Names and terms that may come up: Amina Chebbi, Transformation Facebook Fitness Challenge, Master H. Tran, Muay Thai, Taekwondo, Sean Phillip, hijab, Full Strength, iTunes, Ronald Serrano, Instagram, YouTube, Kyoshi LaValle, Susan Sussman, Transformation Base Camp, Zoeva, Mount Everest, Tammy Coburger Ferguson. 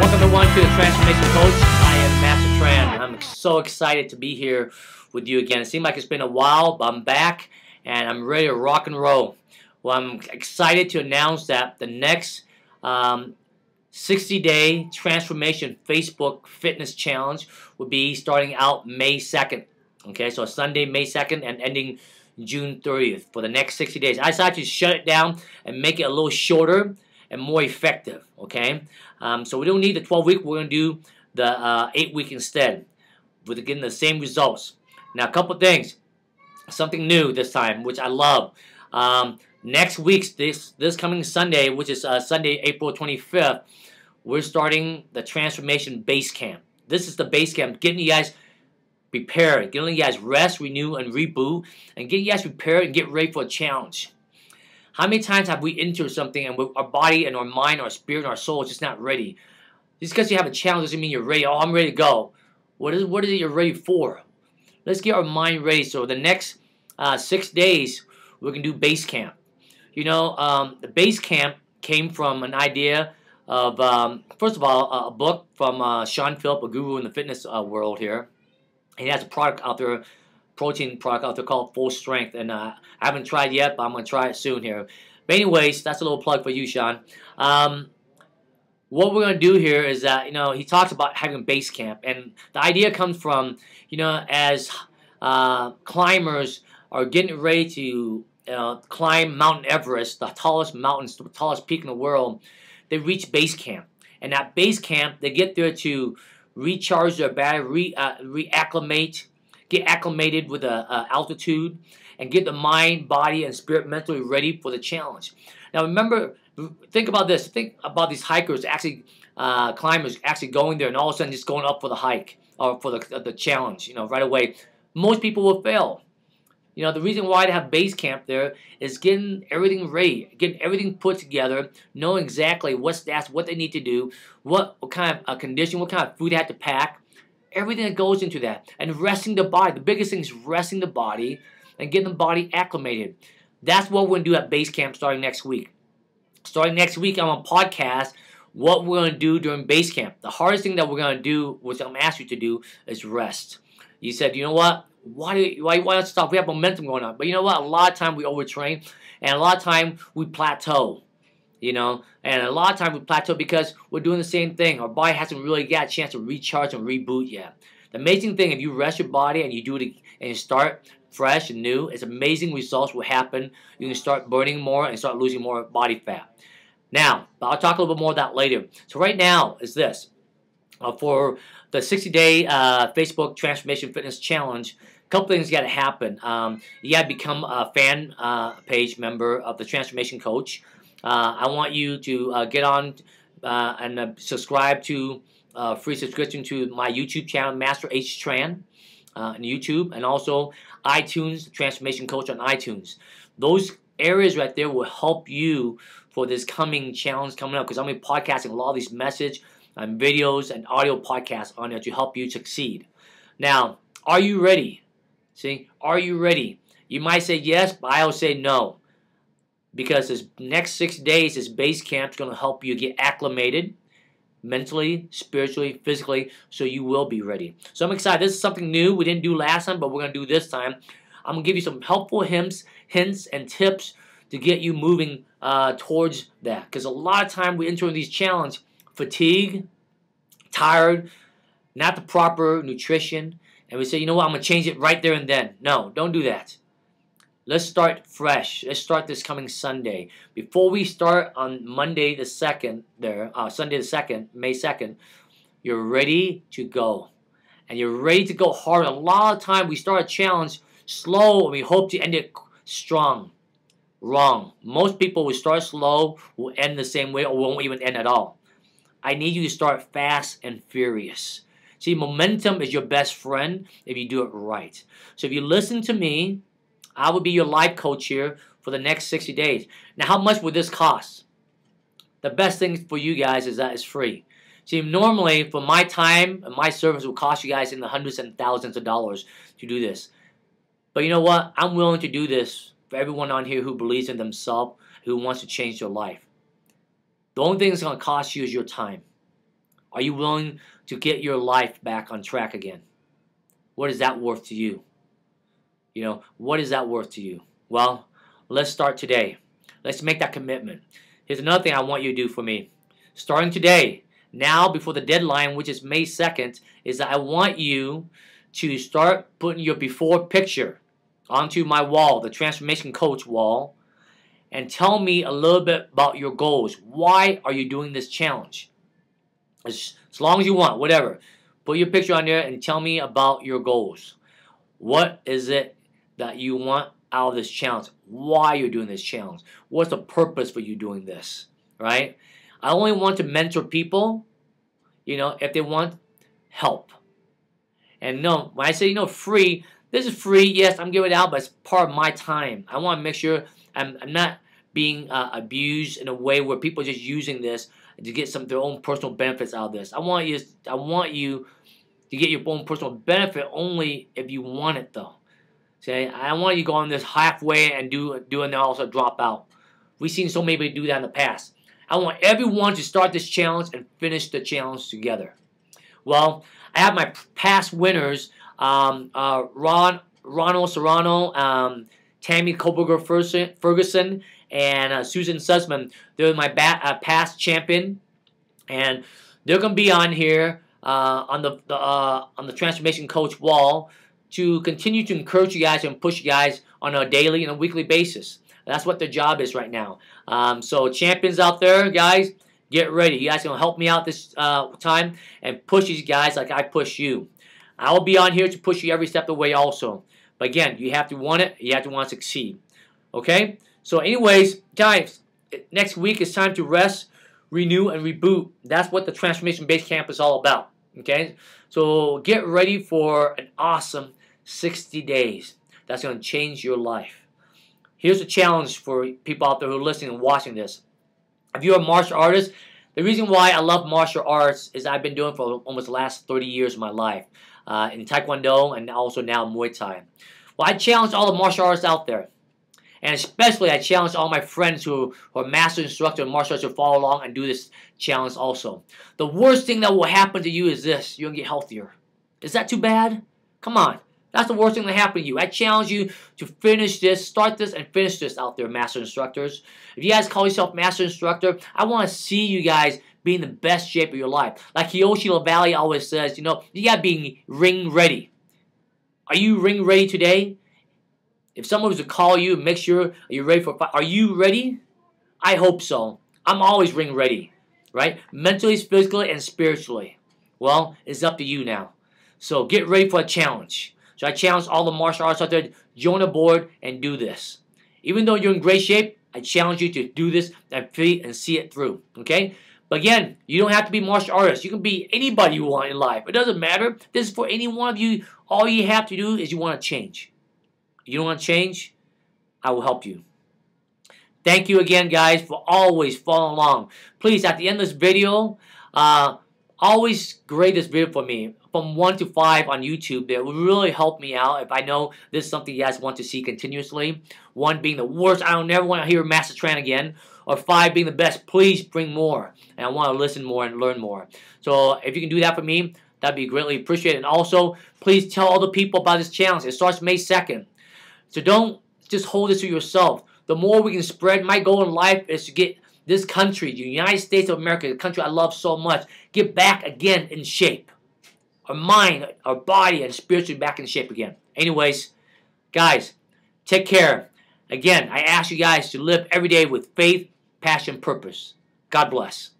Welcome everyone to the Transformation Coach. I am Master Tran. I'm so excited to be here with you again. It seemed like it's been a while, but I'm back and I'm ready to rock and roll. Well, I'm excited to announce that the next 60-day Transformation Facebook Fitness Challenge will be starting out May 2nd. Okay, so Sunday, May 2nd and ending June 30th for the next 60 days. I decided to shut it down and make it a little shorter and more effective, okay? So we don't need the 12-week. We're going to do the 8-week instead. We're getting the same results. Now, a couple things. Something new this time, which I love. Next week, this coming Sunday, which is Sunday, April 25th, we're starting the Transformation Base Camp. This is the base camp, getting you guys prepared, getting you guys rest, renew, and reboot, and getting you guys prepared and get ready for a challenge. How many times have we entered something and our body and our mind, our spirit, and our soul is just not ready? Just because you have a challenge doesn't mean you're ready. Oh, I'm ready to go. What is it you're ready for? Let's get our mind ready. So the next 6 days, we're going to do base camp. You know, the base camp came from an idea of, first of all, a book from Sean Phillip, a guru in the fitness world here. He has a product out there, protein product out there called Full Strength. And I haven't tried yet, but I'm going to try it soon here. But anyways, that's a little plug for you, Sean. What we're going to do here is that, you know, he talks about having base camp. And the idea comes from, you know, as climbers are getting ready to climb Mount Everest, the tallest mountains, the tallest peak in the world, they reach base camp. And at base camp, they get there to recharge their battery, reacclimate, get acclimated with the altitude, and get the mind, body, and spirit mentally ready for the challenge. Now remember, think about this. Think about these hikers, actually climbers, actually going there and all of a sudden just going up for the hike or for the challenge, you know, right away. Most people will fail. You know, the reason why they have base camp there is getting everything ready, getting everything put together, knowing exactly what they need to do, what kind of condition, what kind of food they have to pack, everything that goes into that. And resting the body. The biggest thing is resting the body and getting the body acclimated. That's what we're going to do at base camp starting next week. Starting next week, I'm on a podcast, what we're going to do during base camp. The hardest thing that we're going to do, which I'm going to ask you to do, is rest. You said, you know what? Why not stop? We have momentum going on. But you know what? A lot of time we overtrain, and a lot of time we plateau, you know. And a lot of time we plateau because we're doing the same thing. Our body hasn't really got a chance to recharge and reboot yet. The amazing thing, if you rest your body and you do it and you start fresh and new, it's amazing results will happen. You can start burning more and start losing more body fat. Now, but I'll talk a little bit more of that later. So right now is this. For the 60-day Facebook Transformation Fitness Challenge, a couple things got to happen. You got to become a fan page member of the Transformation Coach. I want you to get on and subscribe to free subscription to my YouTube channel, Master H. Tran, on YouTube, and also iTunes, Transformation Coach on iTunes. Those areas right there will help you for this coming challenge coming up because I'm going to be podcasting a lot of these messages and videos and audio podcasts on there to help you succeed. Now, are you ready? See, are you ready? You might say yes, but I'll say no. Because this next 6 days, this base camp is going to help you get acclimated mentally, spiritually, physically, so you will be ready. So I'm excited. This is something new we didn't do last time, but we're going to do this time. I'm going to give you some helpful hints and tips to get you moving towards that. Because a lot of time we enter in these challenges, fatigued, tired, not the proper nutrition, and we say, you know what, I'm going to change it right there and then. No, don't do that. Let's start fresh. Let's start this coming Sunday. Before we start on Monday the 2nd, Sunday the 2nd, May 2nd, you're ready to go. And you're ready to go hard. A lot of time we start a challenge slow and we hope to end it strong. Wrong. Most people will start slow, will end the same way, or won't even end at all. I need you to start fast and furious. See, momentum is your best friend if you do it right. So if you listen to me, I will be your life coach here for the next 60 days. Now, how much would this cost? The best thing for you guys is that it's free. See, normally, for my time and my service will cost you guys in the hundreds and thousands of dollars to do this. But you know what? I'm willing to do this for everyone on here who believes in themselves, who wants to change their life. The only thing that's going to cost you is your time. Are you willing to get your life back on track again? What is that worth to you? You know, what is that worth to you? Well, let's start today. Let's make that commitment. Here's another thing I want you to do for me. Starting today, now before the deadline, which is May 2nd, is that I want you to start putting your before picture onto my wall, the Transformation Coach wall, and tell me a little bit about your goals. Why are you doing this challenge? As long as you want, whatever. Put your picture on there and tell me about your goals. What is it that you want out of this challenge? Why you're doing this challenge? What's the purpose for you doing this? Right? I only want to mentor people, you know, if they want help. And no, when I say, you know, free, this is free. Yes, I'm giving it out, but it's part of my time. I want to make sure I'm not being abused in a way where people are just using this to get some of their own personal benefits out of this. I want you to get your own personal benefit only if you want it, though. See, I don't want you to go on this halfway and do and then also drop out. We've seen so many people do that in the past. I want everyone to start this challenge and finish the challenge together. Well, I have my past winners, Ronald Serrano, Tammy Coburger Ferguson, and Susan Sussman. They're my past champion, and they're going to be on here on the Transformation Coach wall to continue to encourage you guys and push you guys on a daily and a weekly basis. That's what their job is right now. So champions out there, guys, get ready. You guys are going to help me out this time and push these guys like I push you. I'll be on here to push you every step of the way also. But again, you have to want it. You have to want to succeed. Okay? So anyways, guys, next week it's time to rest, renew, and reboot. That's what the Transformation Base Camp is all about. Okay? So get ready for an awesome 60 days. That's going to change your life. Here's a challenge for people out there who are listening and watching this. If you're a martial artist, the reason why I love martial arts is I've been doing it for almost the last 30 years of my life. In Taekwondo and also now Muay Thai. Well, I challenge all the martial artists out there. And especially I challenge all my friends who are master instructors in martial arts to follow along and do this challenge also. The worst thing that will happen to you is this. You're going to get healthier. Is that too bad? Come on. That's the worst thing that happened to you. I challenge you to finish this, start this, and finish this out there, master instructors. If you guys call yourself master instructor, I want to see you guys be in the best shape of your life. Like Kyoshi LaValle always says, you know, you got to be ring ready. Are you ring ready today? If someone was to call you and make sure you're ready for a fight, are you ready? I hope so. I'm always ring ready, right? Mentally, physically, and spiritually. Well, it's up to you now. So get ready for a challenge. So I challenge all the martial arts out there, join a board and do this. Even though you're in great shape, I challenge you to do this and see it through, okay? But again, you don't have to be martial artists. You can be anybody you want in life. It doesn't matter. This is for any one of you. All you have to do is you want to change. You don't want to change? I will help you. Thank you again, guys, for always following along. Please, at the end of this video, always grade this video for me from 1 to 5 on YouTube. That will really help me out if I know this is something you guys want to see continuously. 1 being the worst, I don't ever want to hear Master Tran again. Or 5 being the best, please bring more. And I want to listen more and learn more. So if you can do that for me, that'd be greatly appreciated. And also, please tell all the people about this challenge. It starts May 2nd. So don't just hold this to yourself. The more we can spread, my goal in life is to get this country, the United States of America, the country I love so much, get back again in shape. Our mind, our body, and spiritually back in shape again. Anyways, guys, take care. Again, I ask you guys to live every day with faith, passion, purpose. God bless.